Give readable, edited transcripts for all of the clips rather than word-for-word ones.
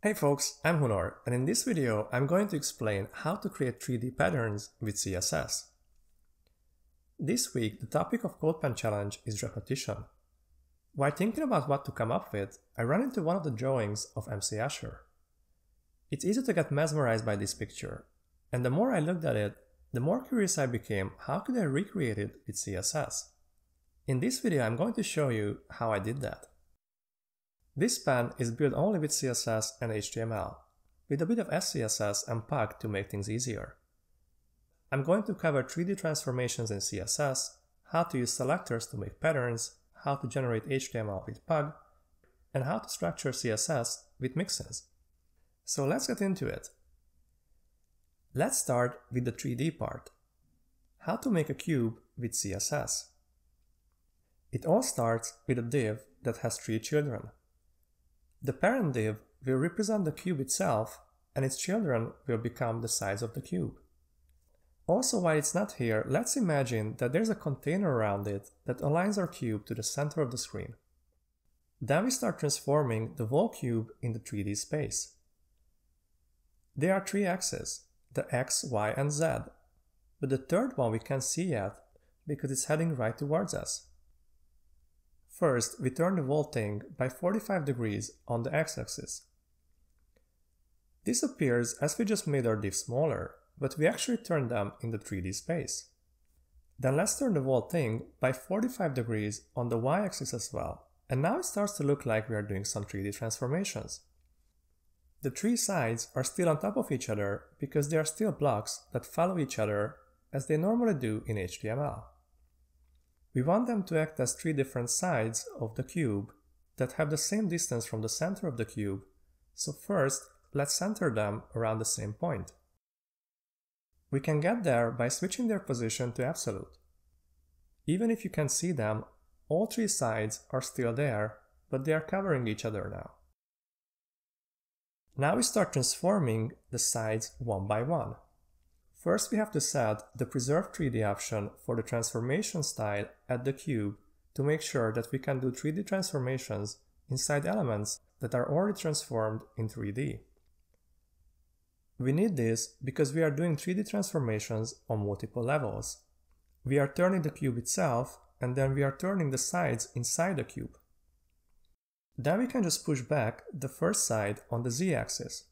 Hey folks, I'm Hunor, and in this video I'm going to explain how to create 3D patterns with CSS. This week the topic of CodePen challenge is repetition. While thinking about what to come up with, I ran into one of the drawings of M.C. Escher. It's easy to get mesmerized by this picture, and the more I looked at it, the more curious I became how could I recreate it with CSS. In this video I'm going to show you how I did that. This span is built only with CSS and HTML, with a bit of SCSS and Pug to make things easier. I'm going to cover 3D transformations in CSS, how to use selectors to make patterns, how to generate HTML with Pug, and how to structure CSS with mixins. So let's get into it. Let's start with the 3D part. How to make a cube with CSS. It all starts with a div that has three children. The parent div will represent the cube itself, and its children will become the size of the cube. Also, while it's not here, let's imagine that there's a container around it that aligns our cube to the center of the screen. Then we start transforming the whole cube in the 3D space. There are three axes, the X, Y, and Z, but the third one we can't see yet because it's heading right towards us. First, we turn the whole thing by 45 degrees on the x-axis. This appears as we just made our div smaller, but we actually turn them in the 3D space. Then let's turn the whole thing by 45 degrees on the y-axis as well, and now it starts to look like we are doing some 3D transformations. The three sides are still on top of each other because they are still blocks that follow each other as they normally do in HTML. We want them to act as three different sides of the cube that have the same distance from the center of the cube, so first let's center them around the same point. We can get there by switching their position to absolute. Even if you can't see them, all three sides are still there, but they are covering each other now. Now we start transforming the sides one by one. First, we have to set the Preserve 3D option for the transformation style at the cube to make sure that we can do 3D transformations inside elements that are already transformed in 3D. We need this because we are doing 3D transformations on multiple levels. We are turning the cube itself, and then we are turning the sides inside the cube. Then we can just push back the first side on the z-axis.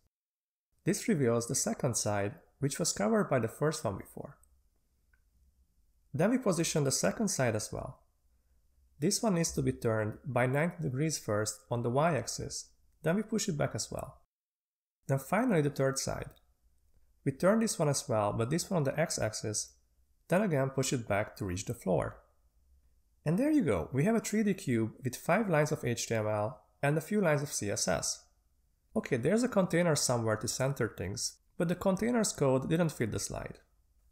This reveals the second side, which was covered by the first one before. Then we position the second side as well. This one needs to be turned by 90 degrees first on the y-axis, then we push it back as well. Then finally the third side. We turn this one as well, but this one on the x-axis, then again push it back to reach the floor. And there you go, we have a 3D cube with 5 lines of HTML and a few lines of CSS. Okay, there's a container somewhere to center things, but the container's code didn't fit the slide.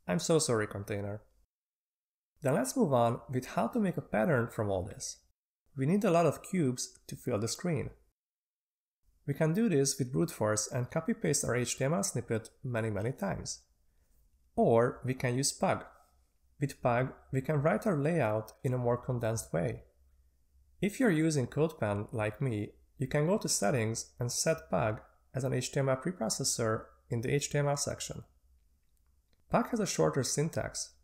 I'm so sorry, container. Then let's move on with how to make a pattern from all this. We need a lot of cubes to fill the screen. We can do this with brute force and copy-paste our HTML snippet many times. Or we can use Pug. With Pug, we can write our layout in a more condensed way. If you're using CodePen like me, you can go to Settings and set Pug as an HTML preprocessor in the HTML section. Pug has a shorter syntax.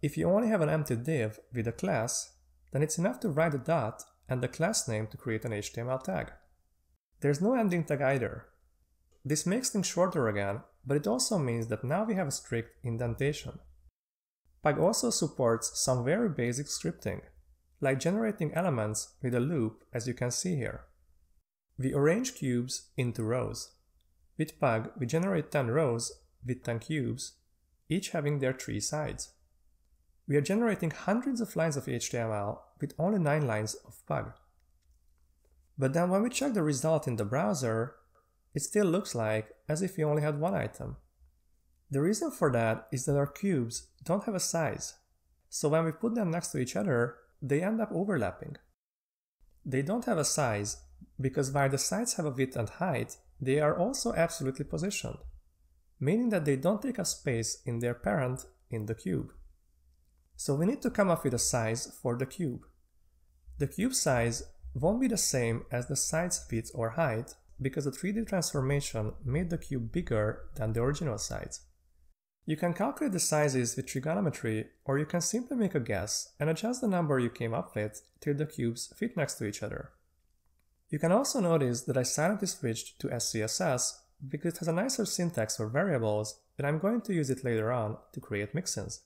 If you only have an empty div with a class, then it's enough to write a dot and the class name to create an HTML tag. There's no ending tag either. This makes things shorter again, but it also means that now we have a strict indentation. Pug also supports some very basic scripting, like generating elements with a loop, as you can see here. We arrange cubes into rows. With Pug, we generate 10 rows with 10 cubes, each having their 3 sides. We are generating hundreds of lines of HTML with only 9 lines of Pug. But then when we check the result in the browser, it still looks like as if we only had one item. The reason for that is that our cubes don't have a size, so when we put them next to each other, they end up overlapping. They don't have a size because while the sides have a width and height, they are also absolutely positioned, meaning that they don't take up space in their parent in the cube. So we need to come up with a size for the cube. The cube size won't be the same as the side's width or height because the 3D transformation made the cube bigger than the original size. You can calculate the sizes with trigonometry, or you can simply make a guess and adjust the number you came up with till the cubes fit next to each other. You can also notice that I silently switched to SCSS because it has a nicer syntax for variables, and I'm going to use it later on to create mixins.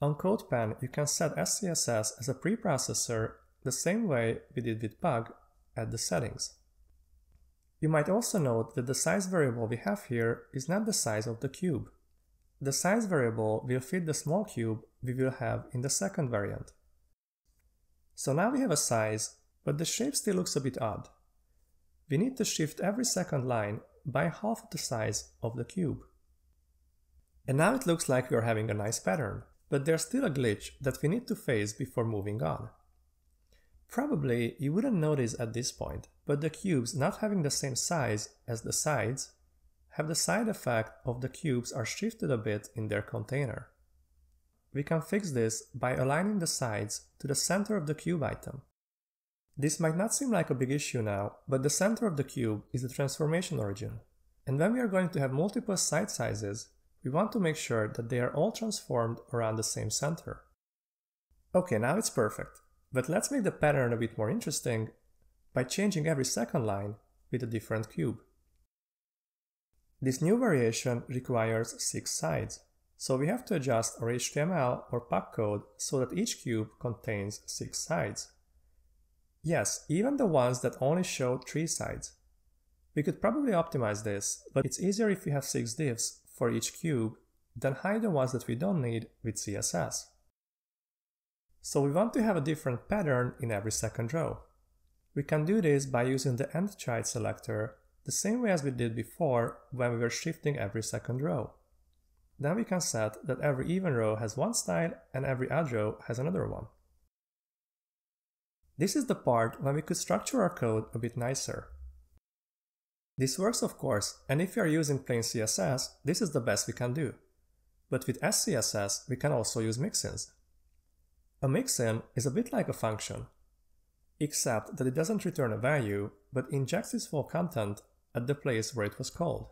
On CodePen, you can set SCSS as a preprocessor the same way we did with Pug at the settings. You might also note that the size variable we have here is not the size of the cube. The size variable will fit the small cube we will have in the second variant. So now we have a size, but the shape still looks a bit odd. We need to shift every second line by half of the size of the cube. And now it looks like we are having a nice pattern, but there's still a glitch that we need to face before moving on. Probably you wouldn't notice at this point, but the cubes not having the same size as the sides have the side effect of the cubes are shifted a bit in their container. We can fix this by aligning the sides to the center of the cube item. This might not seem like a big issue now, but the center of the cube is the transformation origin. And when we are going to have multiple side sizes, we want to make sure that they are all transformed around the same center. Okay, now it's perfect. But let's make the pattern a bit more interesting by changing every second line with a different cube. This new variation requires 6 sides, so we have to adjust our HTML or Pug code so that each cube contains 6 sides. Yes, even the ones that only show 3 sides. We could probably optimize this, but it's easier if we have 6 divs for each cube than hide the ones that we don't need with CSS. So we want to have a different pattern in every second row. We can do this by using the end child selector the same way as we did before when we were shifting every second row. Then we can set that every even row has one style and every odd row has another one. This is the part when we could structure our code a bit nicer. This works, of course, and if you are using plain CSS, this is the best we can do. But with SCSS, we can also use mixins. A mixin is a bit like a function, except that it doesn't return a value, but injects its full content at the place where it was called.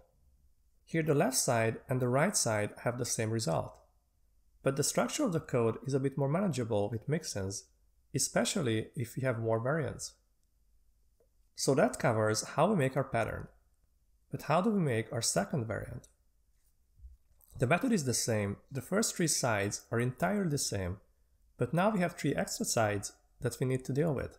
Here the left side and the right side have the same result. But the structure of the code is a bit more manageable with mixins, especially if we have more variants. So that covers how we make our pattern. But how do we make our second variant? The method is the same, the first 3 sides are entirely the same, but now we have 3 extra sides that we need to deal with.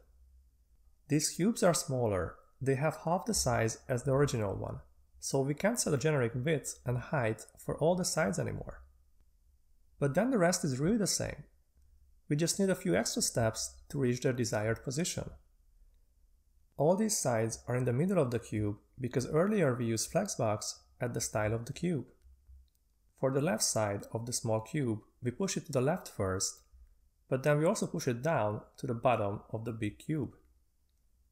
These cubes are smaller, they have half the size as the original one, so we can't set a generic width and height for all the sides anymore. But then the rest is really the same. We just need a few extra steps to reach their desired position. All these sides are in the middle of the cube because earlier we used Flexbox at the style of the cube. For the left side of the small cube, we push it to the left first, but then we also push it down to the bottom of the big cube.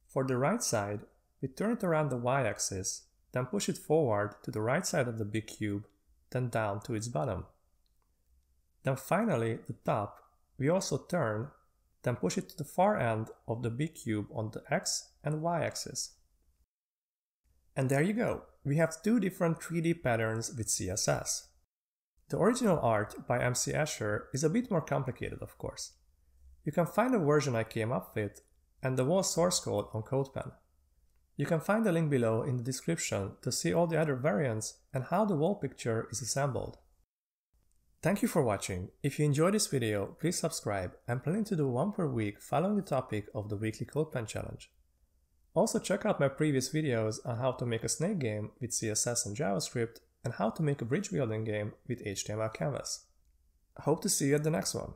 For the right side, we turn it around the y-axis, then push it forward to the right side of the big cube, then down to its bottom. Then finally, the top, we also turn, then push it to the far end of the big cube on the x and y-axis. And there you go, we have 2 different 3D patterns with CSS. The original art by M.C. Escher is a bit more complicated, of course. You can find the version I came up with and the whole source code on CodePen. You can find the link below in the description to see all the other variants and how the whole picture is assembled. Thank you for watching. If you enjoyed this video, please subscribe. I'm planning to do 1 per week following the topic of the weekly CodePen challenge. Also check out my previous videos on how to make a snake game with CSS and JavaScript and how to make a bridge building game with HTML canvas. Hope to see you at the next one.